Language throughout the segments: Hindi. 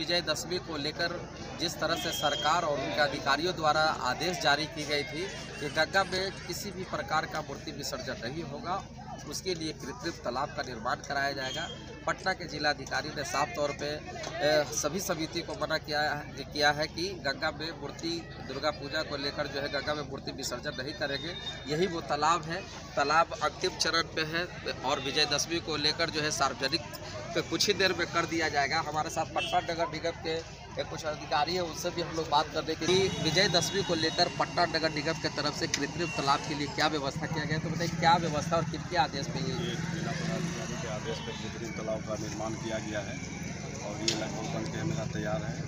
विजयदशमी को लेकर जिस तरह से सरकार और उनके अधिकारियों द्वारा आदेश जारी की गई थी कि गंगा में किसी भी प्रकार का मूर्ति विसर्जन नहीं होगा, उसके लिए कृत्रिम तालाब का निर्माण कराया जाएगा। पटना के जिलाधिकारी ने साफ तौर पे सभी समिति को मना किया है कि गंगा में मूर्ति दुर्गा पूजा को लेकर जो है गंगा में मूर्ति विसर्जन नहीं करेंगे। यही वो तालाब है, तालाब अंतिम चरण पे है और विजयदशमी को लेकर जो है सार्वजनिक पे कुछ ही देर में कर दिया जाएगा। हमारे साथ पटना नगर निगम के कुछ अधिकारी है, उनसे भी हम लोग बात करने के लिए विजयदशमी को लेकर पटना नगर निगम की तरफ से कृत्रिम तालाब के लिए क्या व्यवस्था किया गया, तो बताइए क्या व्यवस्था और किन के आदेश पे ये जिला पदाधिकारी के आदेश पर कृत्रिम तालाब का निर्माण किया गया है और ये लगभग बन के हमारा तैयार है।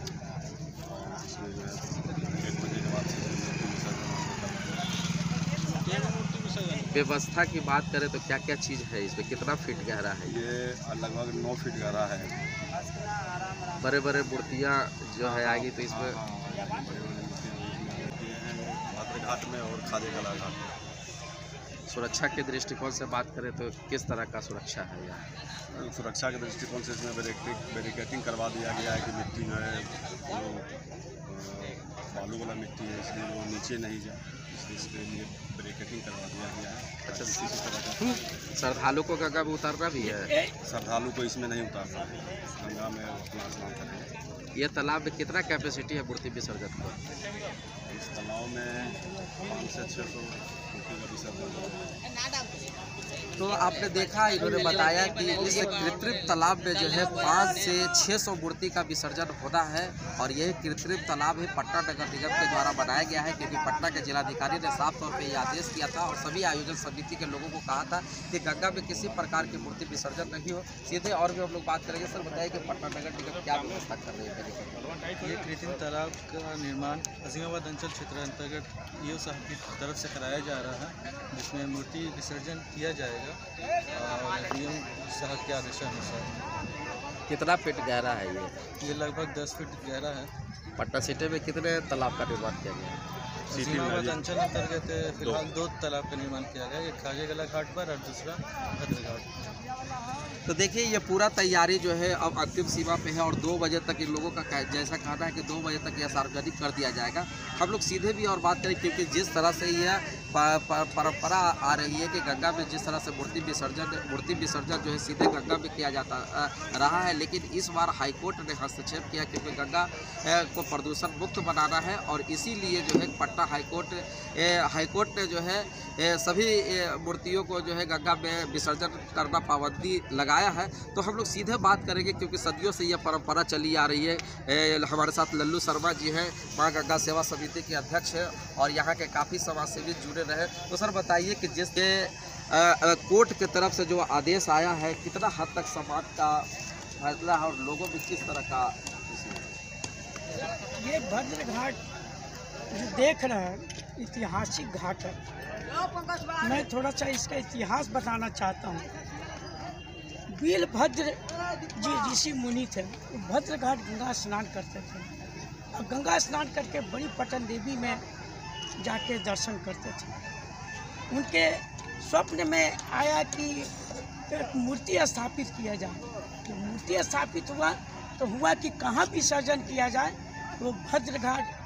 इसमें जो है 1 बजे के बाद व्यवस्था की बात करें तो क्या क्या चीज़ है इसमें, कितना फीट गहरा है? ये लगभग 9 फीट गहरा है। बड़े बड़े मूर्तियाँ जो है आएगी तो इसमें भद्र घाट में और काजे गला घाट में। सुरक्षा के दृष्टिकोण से बात करें तो किस तरह का सुरक्षा है यहाँ? सुरक्षा के दृष्टिकोण से इसमें बैरिकेटिंग करवा दिया गया है कि मिट्टी जो है बालू वाला मिट्टी है, इसलिए वो नीचे नहीं जाए, इसके लिए ब्रेकेटिंग करवा दिया गया है। अच्छा, किसी तरह का श्रद्धालु को गंगा में उतारना भी है? श्रद्धालु को इसमें नहीं उतारना है, गंगा में अपना स्नान करें। ये तालाब में कितना कैपेसिटी है मूर्ति विसर्जन का? इस तालाब में 500 से 600 मूर्ति का विसर्जन। तो आपने देखा, इन्होंने बताया कि इस कृत्रिम तालाब में जो है 500 से 600 मूर्ति का विसर्जन होना है और यह कृत्रिम तालाब है पटना नगर निगम के द्वारा बनाया गया है, क्योंकि पटना के जिलाधिकारी ने साफ तौर पे ये आदेश किया था और सभी आयोजन समिति के लोगों को कहा था कि गंगा में किसी प्रकार की मूर्ति विसर्जन नहीं हो। सीधे और भी हम लोग बात करेंगे। सर बताइए कि पटना नगर निगम क्या व्यवस्था कर रही है? ये कृत्रिम तालाब का निर्माण अजीमाबाद अंचल क्षेत्र अंतर्गत ईओ साहब की तरफ से कराया जा रहा है, जिसमें मूर्ति विसर्जन किया जाएगा और ईओ साहब के आदेशानुसार। कितना फीट गहरा है ये? ये लगभग 10 फीट गहरा है। पटना सिटी में कितने तालाब का निर्माण किया गया है? अजीमाबाद अंचल अंतर्गत फिलहाल 2 तालाब का निर्माण किया गया, एक काजे गला घाट पर और दूसरा खदर घाट। तो देखिए, ये पूरा तैयारी जो है अब अंतिम सीमा पे है और 2 बजे तक इन लोगों का जैसा कहना है कि 2 बजे तक यह सार्वजनिक कर दिया जाएगा। हम लोग सीधे भी और बात करें, क्योंकि जिस तरह से यह परंपरा आ रही है कि गंगा में जिस तरह से मूर्ति विसर्जन जो है सीधे गंगा में किया जाता रहा है, लेकिन इस बार हाईकोर्ट ने हस्तक्षेप किया क्योंकि गंगा को प्रदूषण मुक्त बनाना है और इसीलिए जो है पटना हाईकोर्ट ने जो है सभी मूर्तियों को जो है गंगा में विसर्जन करना पाबंदी लगाया है। तो हम लोग सीधे बात करेंगे, क्योंकि सदियों से यह परंपरा चली आ रही है। हमारे साथ लल्लू शर्मा जी हैं, माँ गंगा सेवा समिति के अध्यक्ष हैं और यहाँ के काफ़ी समाजसेवी जुड़े रहे। तो सर बताइए कि जिसके कोर्ट के तरफ से जो आदेश आया है, कितना हद तक समाज का फैसला है और लोगों में किस तरह का? ये भद्र घाट जो देख रहे हैं ऐतिहासिक घाट है। मैं थोड़ा सा इसका इतिहास बताना चाहता हूँ। वीरभद्र जी ऋषि मुनि थे, भद्र घाट गंगा स्नान करते थे और गंगा स्नान करके बड़ी पटन देवी में जाके दर्शन करते थे। उनके स्वप्न में आया कि एक मूर्ति स्थापित किया जाए। तो मूर्ति स्थापित हुआ तो हुआ कि कहाँ विसर्जन किया जाए, वो भद्र घाट,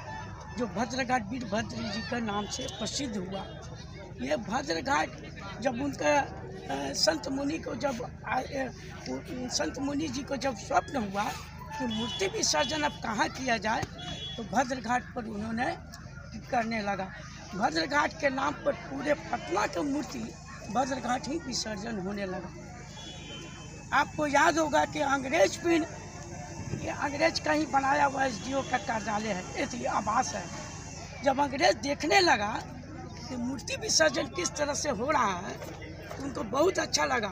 जो भद्र घाट वीरभद्र जी के नाम से प्रसिद्ध हुआ। ये भद्र घाट जब उनका संत मुनि जी को जब स्वप्न हुआ कि मूर्ति विसर्जन अब कहाँ किया जाए, तो भद्र घाट पर उन्होंने करने लगा। भद्र घाट के नाम पर पूरे पटना की मूर्ति भद्र घाट ही विसर्जन होने लगा। आपको याद होगा कि अंग्रेज का ही बनाया हुआ SDO का कार्यालय है, आवास है। जब अंग्रेज देखने लगा कि मूर्ति विसर्जन किस तरह से हो रहा है, उनको बहुत अच्छा लगा।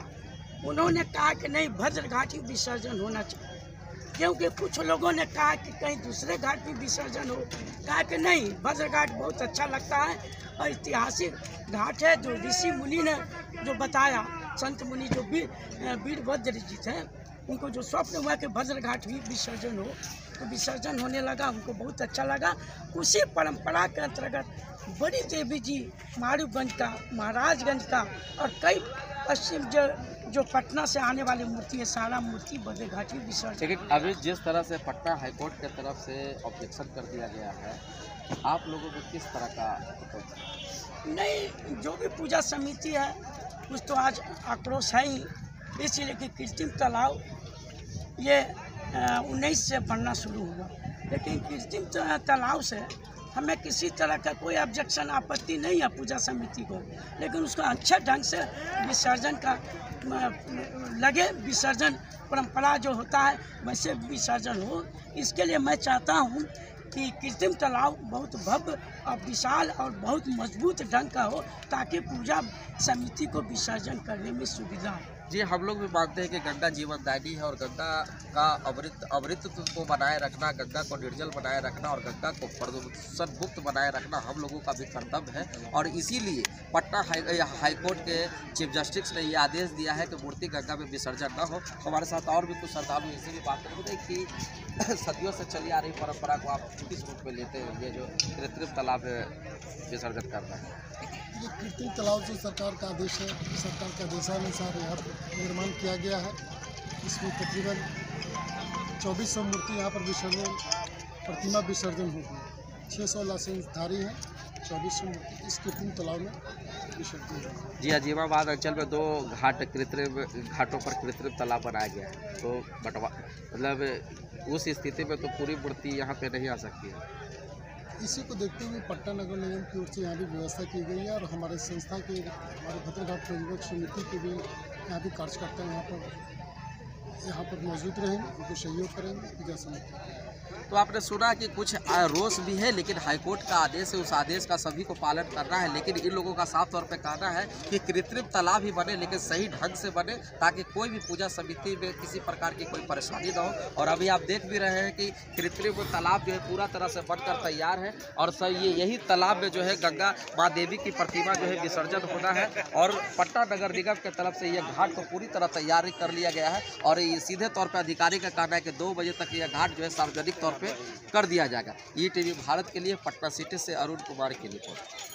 उन्होंने कहा कि नहीं, भद्र घाट ही विसर्जन होना चाहिए। क्योंकि कुछ लोगों ने कहा कि कहीं दूसरे घाट भी विसर्जन हो, कहा कि नहीं, भद्र घाट बहुत अच्छा लगता है और ऐतिहासिक घाट है, जो ऋषि मुनि ने जो बताया, संत मुनि जो वीरभद्र जी थे, उनको जो स्वप्न हुआ कि भद्र घाट भी विसर्जन हो, तो विसर्जन होने लगा। उनको बहुत अच्छा लगा। उसी परंपरा के अंतर्गत बड़ी देवी जी मारूपगंज का, महाराजगंज का और कई पश्चिम जो जो पटना से आने वाली मूर्ति है सारा मूर्ति भद्र घाट में विसर्जन। लेकिन अभी जिस तरह से पटना हाईकोर्ट की तरफ से ऑब्जेक्शन कर दिया गया है, आप लोगों को किस तरह का? नहीं, जो भी पूजा समिति है कुछ तो आज आक्रोश है ही, इसलिए कि कृत्रिम तालाब ये 19 से बनना शुरू हुआ, लेकिन कृत्रिम तालाब से हमें किसी तरह का कोई ऑब्जेक्शन आपत्ति नहीं है पूजा समिति को, लेकिन उसको अच्छे ढंग से विसर्जन का लगे, विसर्जन परंपरा जो होता है वैसे विसर्जन हो। इसके लिए मैं चाहता हूं कि कृत्रिम तालाब बहुत भव्य और विशाल और बहुत मजबूत ढंग का हो, ताकि पूजा समिति को विसर्जन करने में सुविधा हो। जी, हम लोग भी मानते हैं कि गंगा जीवनदायिनी है और गंगा का अमृतत्व को बनाए रखना, गंगा को निर्जल बनाए रखना और गंगा को प्रदूषण मुक्त बनाए रखना हम लोगों का भी कर्तव्य है। और इसीलिए पटना हाईकोर्ट के चीफ जस्टिस ने ये आदेश दिया है कि मूर्ति गंगा में विसर्जन न हो। हमारे साथ और भी कुछ श्रद्धालु इसी भी बात करेंगे कि सदियों से चली आ रही परंपरा को आप किस रूप में लेते हैं, ये जो कृत्रिम तालाब विसर्जन करना है? ये कृत्रिम तालाब जो सरकार का आदेश है, सरकार के आदेशानुसार यहाँ पर निर्माण किया गया है। इसमें तकरीबन 2400 मूर्ति यहाँ पर विसर्जन प्रतिमा विसर्जन होगी, 600 लाइसेंसधारी हैं, 2400 मूर्ति इस कृत्रिम तालाब में विसर्जन होगी। जी, अजीमाबाद अंचल में 2 घाट कृत्रिम घाटों पर कृत्रिम तालाब बनाया गया है, तो बटवा मतलब उस स्थिति में तो पूरी मूर्ति यहाँ पर नहीं आ सकती है। इसी को देखते हुए पटना नगर निगम की ओर से यहाँ भी व्यवस्था की गई है और हमारे संस्था के हमारे भद्र घाट प्रबंधक समिति के भी यहाँ भी कार्यकर्ता यहाँ पर मौजूद रहेंगे, उनको सहयोग करेंगे पूजा समिति। तो आपने सुना कि कुछ रोष भी है, लेकिन हाईकोर्ट का आदेश है, उस आदेश का सभी को पालन करना है। लेकिन इन लोगों का साफ तौर पे कहना है कि कृत्रिम तालाब ही बने, लेकिन सही ढंग से बने, ताकि कोई भी पूजा समिति में किसी प्रकार की कोई परेशानी न हो। और अभी आप देख भी रहे हैं कि कृत्रिम तालाब जो है पूरा तरह से बनकर तैयार है और सब यही तालाब में जो है गंगा माँ देवी की प्रतिमा जो है विसर्जन होना है। और पटना नगर निगम की तरफ से यह घाट को पूरी तरह तैयारी कर लिया गया है और सीधे तौर पर अधिकारी का कहना है कि 2 बजे तक यह घाट जो है सार्वजनिक तौर पे कर दिया जाएगा। ETV भारत के लिए पटना सिटी से अरुण कुमार की रिपोर्ट।